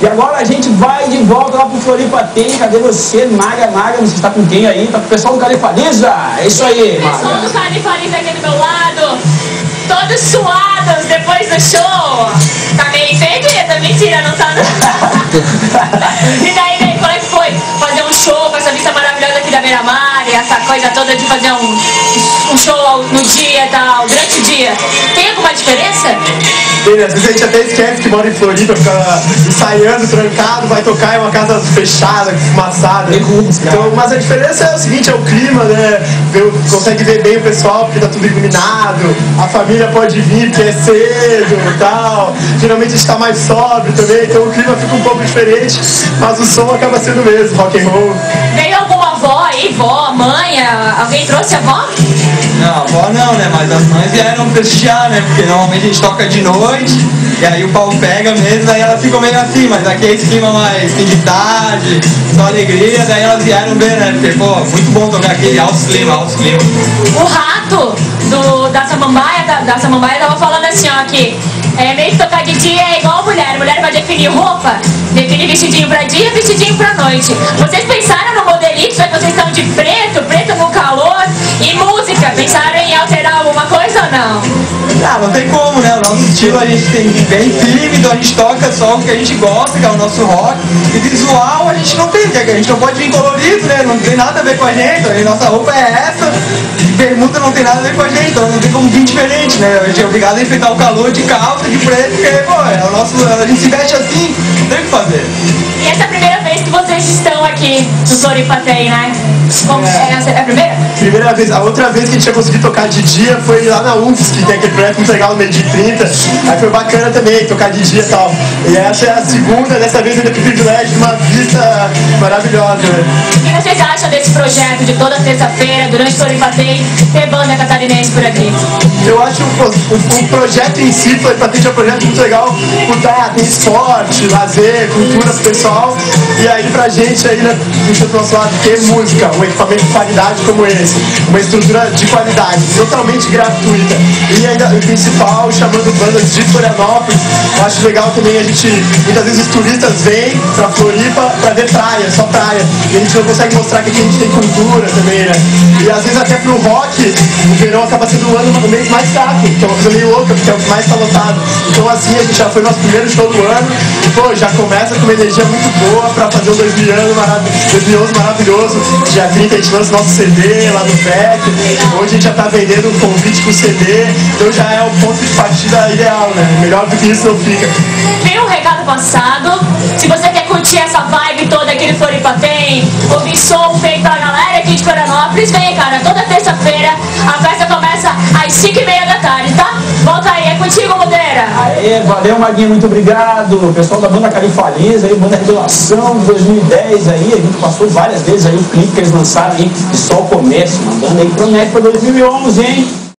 E agora a gente vai de volta lá pro Floripaté. Cadê você, Maga? Você tá com quem aí? Tá com o pessoal do Califaliza? É isso aí, Maga. O pessoal do Califaliza aqui do meu lado, todos suados depois do show. Tá meio feia, mentira, não tá não. E daí, né, qual é que foi? Fazer um show com essa vista maravilhosa aqui da Beira-Mar, essa coisa toda de fazer um show no dia e tal, durante o dia. Tem alguma diferença? Tem, às vezes a gente até esquece que mora em Floripa, fica ensaiando, trancado, vai tocar em uma casa fechada, fumaçada. Então, mas a diferença é o seguinte, é o clima, né? Consegue ver bem o pessoal, porque tá tudo iluminado, a família pode vir, porque é cedo e tal. Geralmente a gente tá mais sóbrio também, então o clima fica um pouco diferente, mas o som acaba sendo o mesmo, rock and roll. Veio alguma avó aí, vó, mãe, alguém trouxe a avó? Não, a avó não, né? Mas as mães vieram festejar, né? Porque normalmente a gente toca de noite e aí o pau pega mesmo, aí elas ficam meio assim, mas aqui é esse clima mais fim de tarde, só alegria, daí elas vieram ver, né? Porque, pô, muito bom tocar aqui, alto clima. O rato da Samambaia tava falando assim, ó, aqui. É meio que tocar de dia é igual mulher vai definir roupa, definir vestidinho pra dia, vestidinho pra noite. Vocês pensaram no modelito, só que vocês estão de preto no calor e música, pensaram em alterar alguma coisa ou não? Ah, não tem como, né? O nosso estilo a gente tem bem firme, então a gente toca só o que a gente gosta, que é o nosso rock, e visual a gente não tem, a gente não pode vir colorido, né? Não tem nada a ver com a gente, a nossa roupa é essa, bermuda não tem nada a ver com a gente, então não tem como vir diferente, né? A gente é obrigado a enfrentar o calor de calça, de preto, porque, pô, a gente se veste assim, não tem o que fazer. E essa é a primeira vez que vocês estão aqui no Soripaté, né? É a primeira? Primeira vez. A outra vez que a gente tinha conseguido tocar de dia foi lá na UFS, que tem aquele projeto muito legal no meio-dia e 30. Aí foi bacana também, tocar de dia e tal. E essa é a segunda, dessa vez ainda com o privilégio de uma vista maravilhosa. O que vocês acham desse projeto de toda terça-feira, durante o Orifatei, ter banda catarinense por aqui? Eu acho o projeto em si, o Orifatei é um projeto muito legal, tem esporte, lazer, cultura pro pessoal. E aí pra gente, aí, né, puxa pro nosso lado, ter música, um equipamento de qualidade como esse, uma estrutura de qualidade, totalmente gratuita. E ainda o principal, chamando bandas de Florianópolis. Eu acho legal também a gente, muitas vezes os turistas vêm pra Floripa pra ver praia, só praia. E a gente não consegue mostrar que aqui a gente tem cultura também, né? E às vezes até pro rock, o verão acaba sendo o mês mais fraco, que é uma coisa meio louca, porque é o que mais tá lotado. Então assim, a gente já foi nosso primeiro show do ano e, pô, já começa com uma energia muito boa pra fazer um 2011 maravilhoso. Dia 30 a gente lança nosso CD lá no PEC, hoje a gente já tá vendendo um convite com CD, então já é o ponto de partida ideal, né? Melhor do que isso não fica. Tem um recado passado, se você quer curtir essa vibe toda aqui no Floripaté, ouvir som feito pra galera aqui de Florianópolis, vem, cara, toda terça-feira a festa começa às 5:30 da tarde, tá? Volta aí, é contigo, Modeira. Aê, valeu, Maguinho, muito obrigado. Pessoal da Banda Califaliza, aí, Banda Regulação de 2010 aí, a gente passou várias vezes aí o clipe que eles lançaram aí, e só o começo, uma banda aí promete pra 2011, hein?